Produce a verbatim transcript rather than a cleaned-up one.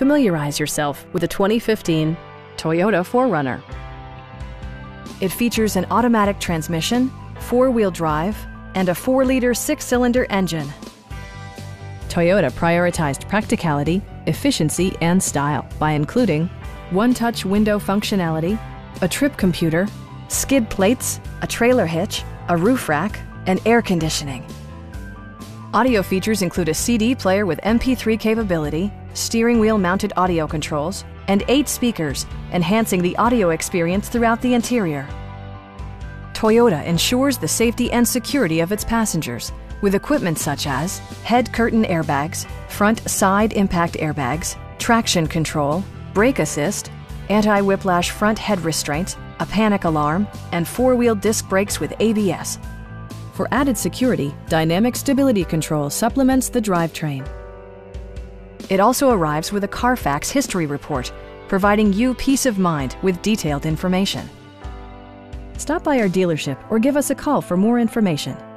familiarize yourself with the twenty fifteen Toyota four runner. It features an automatic transmission, four-wheel drive, and a four liter six-cylinder engine. Toyota prioritized practicality, efficiency, and style by including one-touch window functionality, a trip computer, skid plates, a trailer hitch, a roof rack, and air conditioning. Audio features include a C D player with M P three capability, steering wheel mounted audio controls, and eight speakers, enhancing the audio experience throughout the interior. Toyota ensures the safety and security of its passengers with equipment such as head curtain airbags, front side impact airbags, traction control, brake assist, anti-whiplash front head restraints, a panic alarm, and four-wheel disc brakes with A B S. For added security, Dynamic Stability Control supplements the drivetrain. It also arrives with a Carfax history report, providing you peace of mind with detailed information. Stop by our dealership or give us a call for more information.